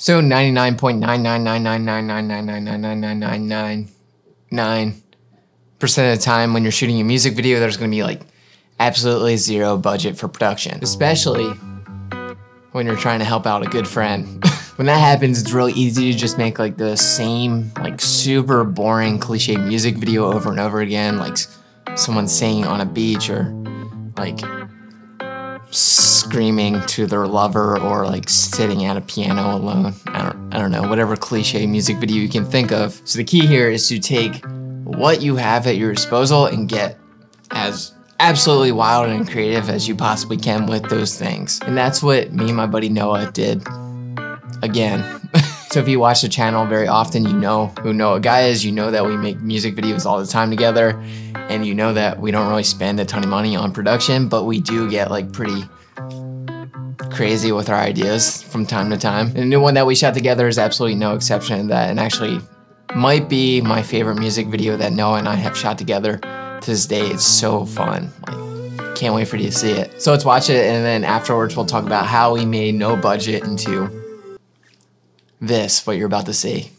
So 99.99999999999% of the time when you're shooting a music video, there's gonna be like absolutely zero budget for production, especially when you're trying to help out a good friend. When that happens, it's really easy to just make like the same, like super boring cliche music video over and over again, like someone singing on a beach or like screaming to their lover or like sitting at a piano alone. I don't know, whatever cliche music video you can think of. So the key here is to take what you have at your disposal and get as absolutely wild and creative as you possibly can with those things. And that's what me and my buddy Noah did. Again. So if you watch the channel very often, you know who Noah Guy is, you know that we make music videos all the time together, and you know that we don't really spend a ton of money on production, but we do get like pretty crazy with our ideas from time to time. And the new one that we shot together is absolutely no exception to that, and actually might be my favorite music video that Noah and I have shot together to this day. It's so fun. Like, can't wait for you to see it. So let's watch it, and then afterwards we'll talk about how we made no budget into this, what you're about to see.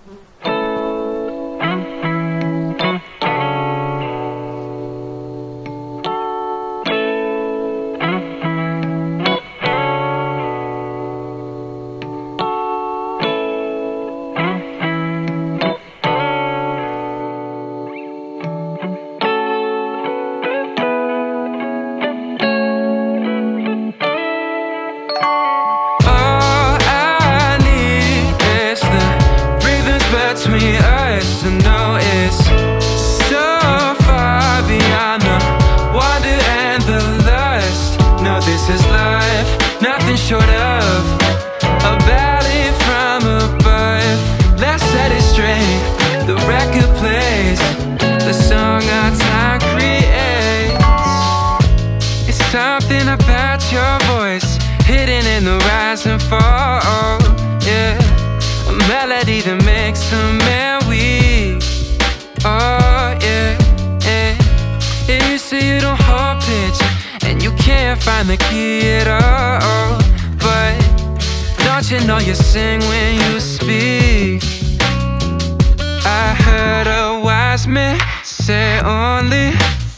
Find the key at all, but don't you know you sing when you speak? I heard a wise man say only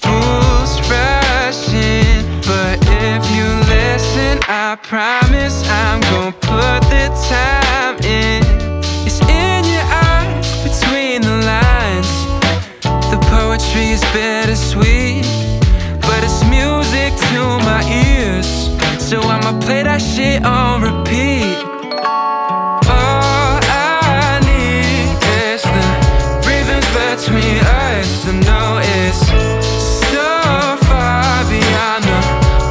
fools rush in, but if you listen, I promise I'm gonna put the time in. It's in your eyes, between the lines, the poetry is bittersweet, but it's music to my ears, so I'ma play that shit on repeat. All I need is the rhythms between us to know it's so far beyond the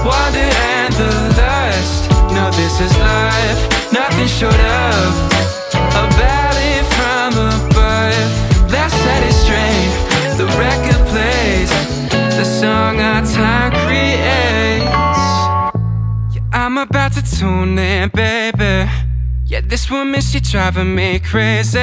wonder and the lust. No, this is life, nothing short of a valley from above. Let's set it straight, the record plays, the song our time creates. Yeah, I'm about to tune in, baby. Yeah, this woman, she driving me crazy.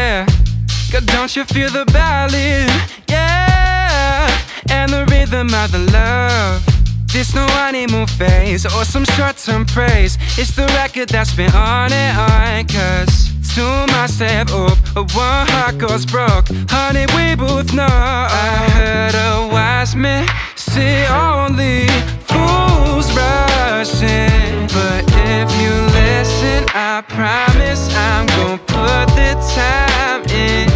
Girl, don't you feel the ballad? Yeah, and the rhythm of the love. There's no honeymoon phase or some short-term praise. It's the record that's been on and on, cause to myself, up, one heart goes broke. Honey, we both know. I heard a wise man say only fools rush in, but if you listen, I promise I'm gonna put the time in.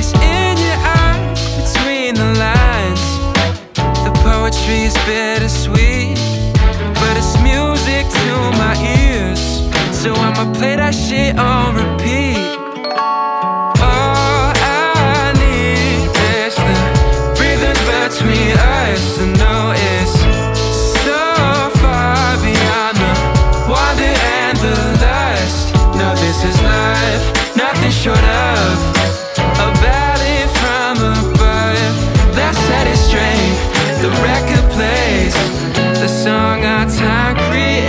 It's in your eyes, between the lines, the poetry's bittersweet, but it's music to my ears, so I'ma play that shit on repeat. All I need is the rhythms between us to know it's so far beyond the wonder and the lust. No, this is life, nothing short of a valley from above. Let's set it straight, the record plays, the song our time creates.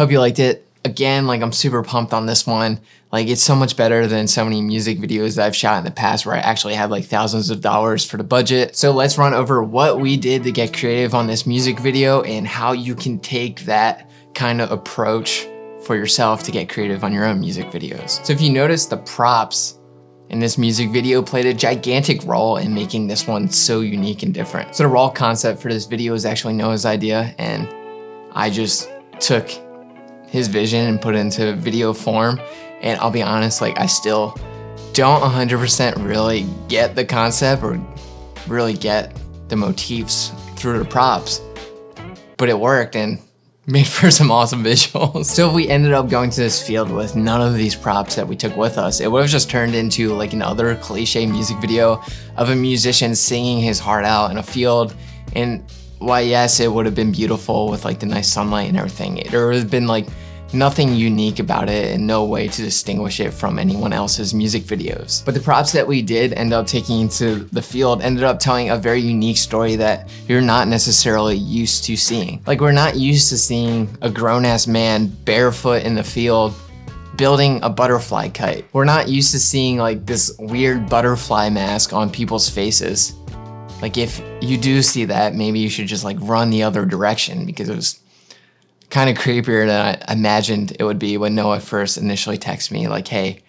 Hope you liked it. Again, like, I'm super pumped on this one. Like, it's so much better than so many music videos that I've shot in the past where I actually have like thousands of dollars for the budget. So let's run over what we did to get creative on this music video and how you can take that kind of approach for yourself to get creative on your own music videos. So if you notice, the props in this music video played a gigantic role in making this one so unique and different. So the raw concept for this video is actually Noah's idea, and I just took his vision and put it into video form. And I'll be honest, like, I still don't 100% really get the concept or really get the motifs through the props, but it worked and made for some awesome visuals. So if we ended up going to this field with none of these props that we took with us, it would have just turned into like another cliche music video of a musician singing his heart out in a field. And while yes, it would have been beautiful with like the nice sunlight and everything, there would have been like nothing unique about it and no way to distinguish it from anyone else's music videos. But the props that we did end up taking into the field ended up telling a very unique story that you're not necessarily used to seeing. Like, we're not used to seeing a grown-ass man barefoot in the field building a butterfly kite. We're not used to seeing like this weird butterfly mask on people's faces. Like, if you do see that, maybe you should just like run the other direction, because it was kind of creepier than I imagined it would be when Noah first initially texted me like, hey,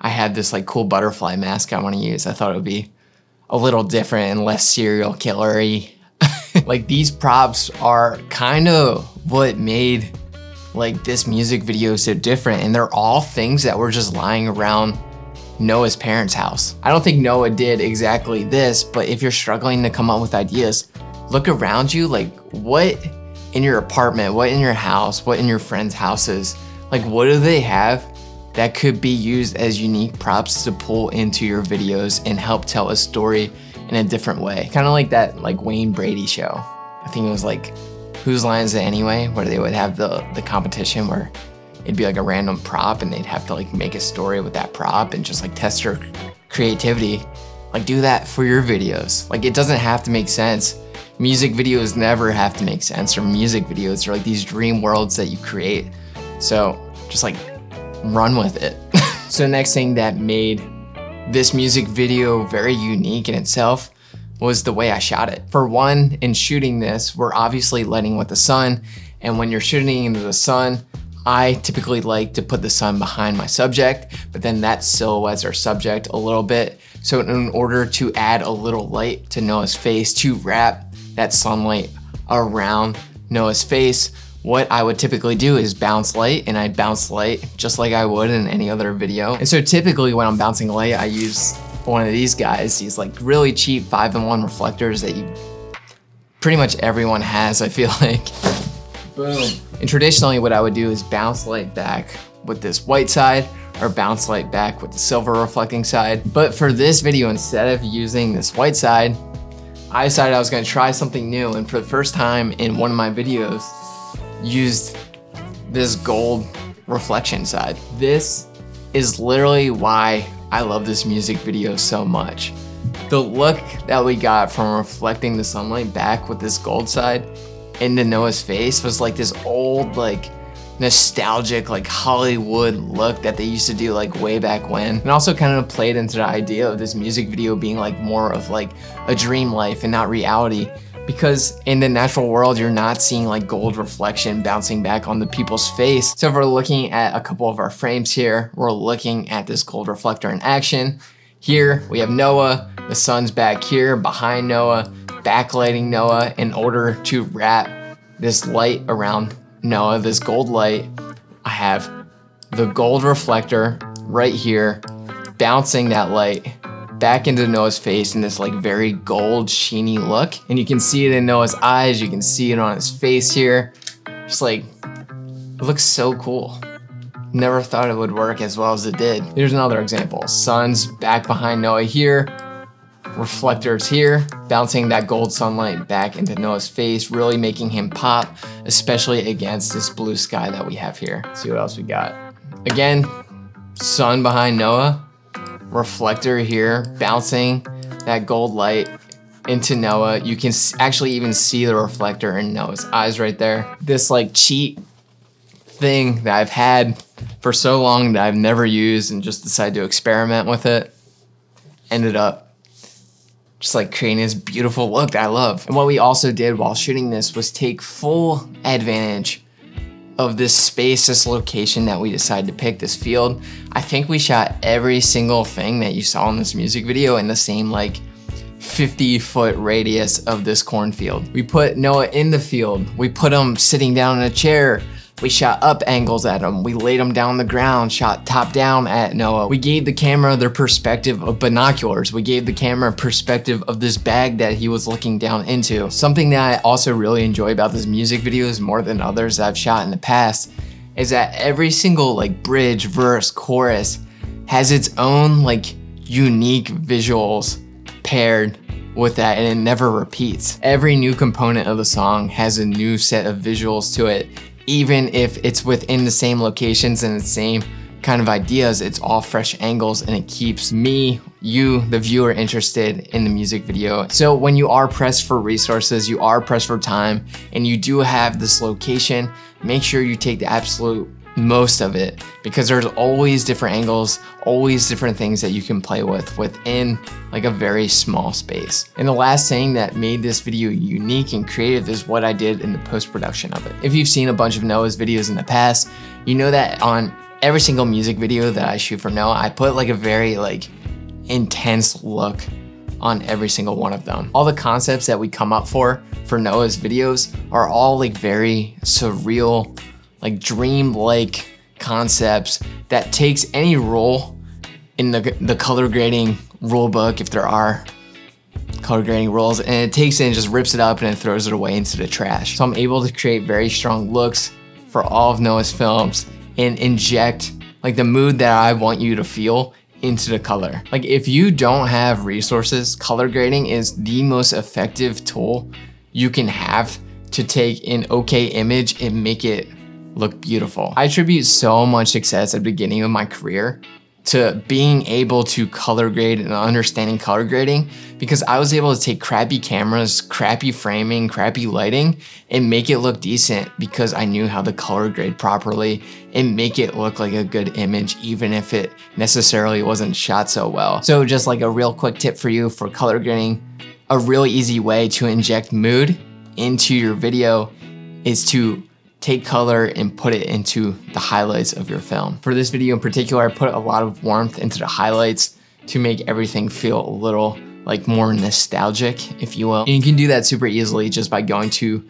I had this like cool butterfly mask I want to use. I thought it would be a little different and less serial killer-y. Like, these props are kind of what made like this music video so different, and they're all things that were just lying around Noah's parents' house. I don't think Noah did exactly this, but if you're struggling to come up with ideas, look around you. Like, what in your apartment, what in your house, what in your friends' houses, like, what do they have that could be used as unique props to pull into your videos and help tell a story in a different way? Kind of like that like Wayne Brady show. I think it was like Whose Line Is It Anyway, where they would have the competition where it'd be like a random prop and they'd have to like make a story with that prop and just like test your creativity. Like, do that for your videos. Like, it doesn't have to make sense. Music videos never have to make sense, or music videos are like these dream worlds that you create. So just like run with it. So the next thing that made this music video very unique in itself was the way I shot it. For one, in shooting this, we're obviously letting with the sun. And when you're shooting into the sun, I typically like to put the sun behind my subject, but then that silhouettes our subject a little bit. So in order to add a little light to Noah's face, to wrap that sunlight around Noah's face, what I would typically do is bounce light, and I'd bounce light just like I would in any other video. And so typically when I'm bouncing light, I use one of these guys, these like really cheap 5-in-1 reflectors that you pretty much everyone has, I feel like. Boom. And traditionally what I would do is bounce light back with this white side, or bounce light back with the silver reflecting side. But for this video, instead of using this white side, I decided I was gonna try something new, and for the first time in one of my videos, used this gold reflection side. This is literally why I love this music video so much. The look that we got from reflecting the sunlight back with this gold side into Noah's face was like this old, like, nostalgic, like, Hollywood look that they used to do like way back when. And also kind of played into the idea of this music video being like more of like a dream life and not reality, because in the natural world, you're not seeing like gold reflection bouncing back on the people's face. So if we're looking at a couple of our frames here, we're looking at this gold reflector in action. Here we have Noah, the sun's back here behind Noah, backlighting Noah in order to wrap this light around Noah, this gold light. I have the gold reflector right here, bouncing that light back into Noah's face in this like very gold sheeny look. And you can see it in Noah's eyes, you can see it on his face here. Just like, it looks so cool. Never thought it would work as well as it did. Here's another example. Sun's back behind Noah here, reflectors here, bouncing that gold sunlight back into Noah's face, really making him pop, especially against this blue sky that we have here. Let's see what else we got. Again, sun behind Noah, reflector here, bouncing that gold light into Noah. You can actually even see the reflector in Noah's eyes right there. This like cheat thing that I've had for so long that I've never used and just decided to experiment with it, ended up just like creating this beautiful look that I love. And what we also did while shooting this was take full advantage of this space, this location that we decided to pick, this field. I think we shot every single thing that you saw in this music video in the same like 50-foot radius of this cornfield. We put Noah in the field. We put him sitting down in a chair. We shot up angles at him. We laid him down on the ground, shot top down at Noah. We gave the camera the perspective of binoculars. We gave the camera perspective of this bag that he was looking down into. Something that I also really enjoy about this music video is more than others that I've shot in the past is that every single like bridge, verse, chorus has its own like unique visuals paired with that, and it never repeats. Every new component of the song has a new set of visuals to it. Even if it's within the same locations and the same kind of ideas, it's all fresh angles, and it keeps me, you, the viewer, interested in the music video. So when you are pressed for resources, you are pressed for time, and you do have this location, make sure you take the absolute most of it, because there's always different angles, always different things that you can play with within like a very small space. And the last thing that made this video unique and creative is what I did in the post-production of it. If you've seen a bunch of Noah's videos in the past, you know that on every single music video that I shoot for Noah, I put like a very like intense look on every single one of them. All the concepts that we come up for Noah's videos are all like very surreal, like dream-like concepts that takes any rule in the color grading rule book, if there are color grading rules, and it takes it and just rips it up and it throws it away into the trash. So I'm able to create very strong looks for all of Noah's films and inject like the mood that I want you to feel into the color. Like if you don't have resources, color grading is the most effective tool you can have to take an okay image and make it look beautiful. I attribute so much success at the beginning of my career to being able to color grade and understanding color grading, because I was able to take crappy cameras, crappy framing, crappy lighting, and make it look decent because I knew how to color grade properly and make it look like a good image, even if it necessarily wasn't shot so well. So just like a real quick tip for you for color grading, a really easy way to inject mood into your video is to take color and put it into the highlights of your film. For this video in particular, I put a lot of warmth into the highlights to make everything feel a little like more nostalgic, if you will. And you can do that super easily just by going to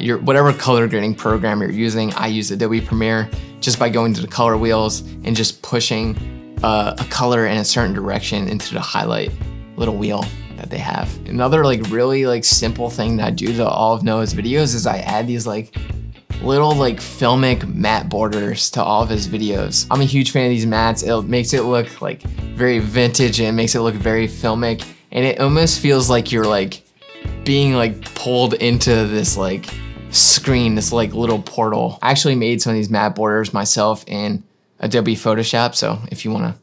your whatever color grading program you're using. I use Adobe Premiere. Just by going to the color wheels and just pushing a color in a certain direction into the highlight little wheel that they have. Another like really like simple thing that I do to all of Noah's videos is I add these like little like filmic matte borders to all of his videos. I'm a huge fan of these mattes. It makes it look like very vintage, and it makes it look very filmic. And it almost feels like you're like being like pulled into this like screen, this like little portal. I actually made some of these matte borders myself in Adobe Photoshop. So if you wanna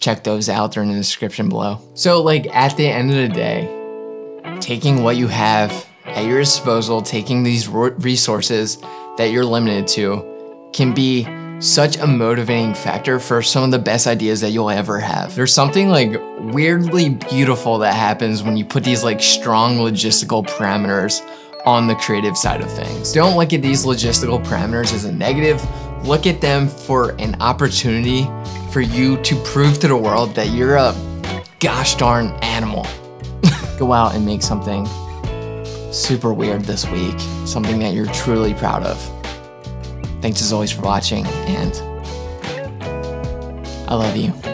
check those out, they're in the description below. So like at the end of the day, taking what you have at your disposal, taking these resources that you're limited to, can be such a motivating factor for some of the best ideas that you'll ever have. There's something like weirdly beautiful that happens when you put these like strong logistical parameters on the creative side of things. Don't look at these logistical parameters as a negative. Look at them for an opportunity for you to prove to the world that you're a gosh darn animal. Go out and make something super weird this week, something that you're truly proud of. Thanks as always for watching, and I love you.